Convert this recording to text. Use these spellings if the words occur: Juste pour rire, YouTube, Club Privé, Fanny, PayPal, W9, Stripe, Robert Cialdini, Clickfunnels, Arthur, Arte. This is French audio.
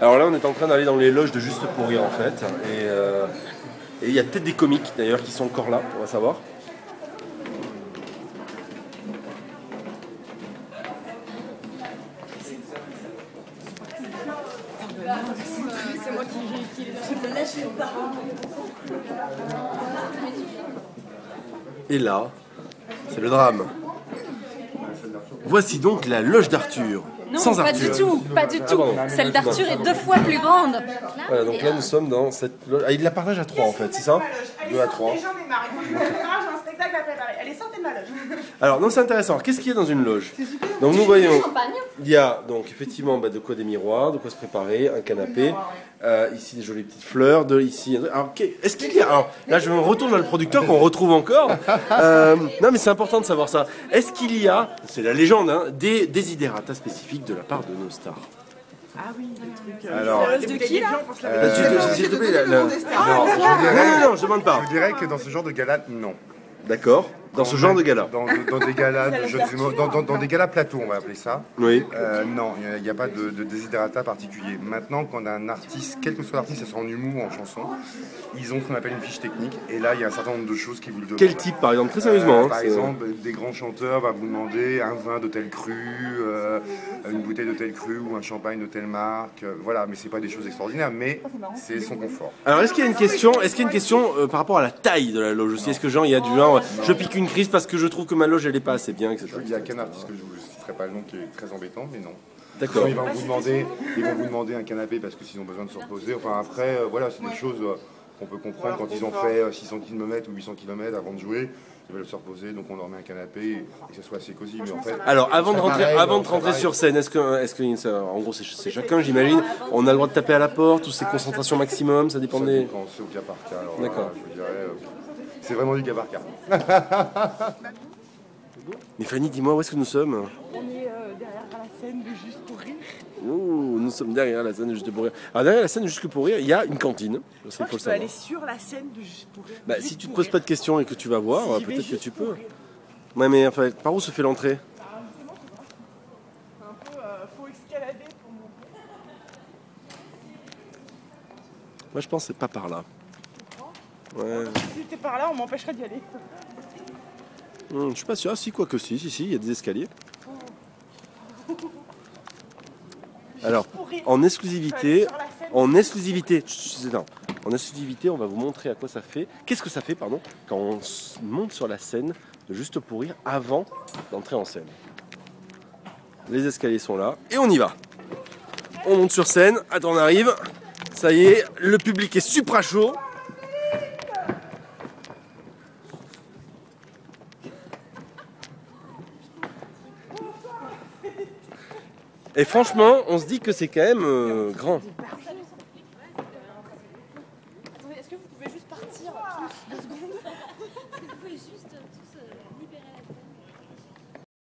Alors là, on est en train d'aller dans les loges de Juste pour rire, en fait. Et il y a peut-être des comiques, d'ailleurs, qui sont encore là, on va savoir. C'est moi qui les lâche les parents. Et là, c'est le drame. Voici donc la loge d'Arthur. Non, sans pas Arthur. Du tout, pas du tout. Ah, celle d'Arthur est 2 fois plus grande. Voilà, donc là, nous sommes dans cette loge. Ah, il la partage à 3, en fait, c'est ça? 2 à 3. Allez, sortez de ma loge. Alors, non, c'est intéressant. Qu'est-ce qu'il y a dans une loge? Donc, nous voyons, il y a donc effectivement de quoi des miroirs, de quoi se préparer, un canapé, ici des jolies petites fleurs, ici. Alors, est-ce qu'il y a. Alors, là, je me retourne vers le producteur qu'on retrouve encore. Non, mais c'est important de savoir ça. Est-ce qu'il y a, c'est la légende, hein, des désiderata spécifiques de la part de nos stars? Ah oui, le truc. Alors, la loge de qui là? S'il te plaît, là. Non, non, je demande pas. Je dirais que dans ce genre de gala, non. D'accord. Dans ce genre de gala. Dans des galas plateau, on va appeler ça. Oui. Non, il n'y a pas de desiderata particulier. Maintenant, quand un artiste, quel que soit l'artiste, ça soit en humour ou en chanson, ils ont ce qu'on appelle une fiche technique. Et là, il y a un certain nombre de choses qui vous le demandent. Quel type, par exemple? Très sérieusement. Par exemple, des grands chanteurs vont vous demander un vin de telle crue, une bouteille de telle crue ou un champagne de telle marque. Voilà, mais c'est pas des choses extraordinaires, mais c'est son confort. Alors, est-ce qu'il y a une question, par rapport à la taille de la loge aussi? Est-ce que genre il y a du genre, je pique une crise parce que je trouve que ma loge elle est pas assez bien, etc. Il y a qu'un artiste que je vous citerai pas le nom qui est très embêtant, mais non. D'accord. Ils vont vous demander, un canapé parce que s'ils ont besoin de se reposer. Enfin après, voilà, c'est des choses qu'on peut comprendre quand ils ont fait 600 km ou 800 km avant de jouer. Ils veulent se reposer, donc on leur met un canapé et que ce soit assez cosy. Mais en fait, alors avant de rentrer sur scène, est-ce que en gros c'est chacun, j'imagine. On a le droit de taper à la porte ou c'est concentration maximum, ça dépend des. C'est au cas par cas. D'accord. C'est vraiment du cas par cas. Mais Fanny, dis-moi, où est-ce que nous sommes? On est derrière la scène de Juste pour rire. Oh, nous sommes derrière la scène de Juste pour rire. Alors derrière la scène de Juste pour rire, il y a une cantine. Je sais, faut aller sur la scène de Juste pour rire. Bah, si tu ne te poses pas de questions et que tu vas voir, si peut-être que tu peux. Ouais, mais enfin, par où se fait l'entrée? Un peu, faut escalader pour monter. Moi, je pense que c'est pas par là. Ouais. Si c'était par là, on m'empêcherait d'y aller. Je suis pas sûr. Ah si, quoi que si, si, il y a des escaliers. Alors, en exclusivité, on va vous montrer à quoi ça fait. Qu'est-ce que ça fait, pardon, quand on monte sur la scène de Juste pour rire avant d'entrer en scène. Les escaliers sont là et on y va. On monte sur scène. Attends, on arrive. Ça y est, le public est supra chaud. Et franchement, on se dit que c'est quand même grand. Attendez, est-ce que vous pouvez juste partir tous 2 secondes? Est-ce que vous pouvez juste...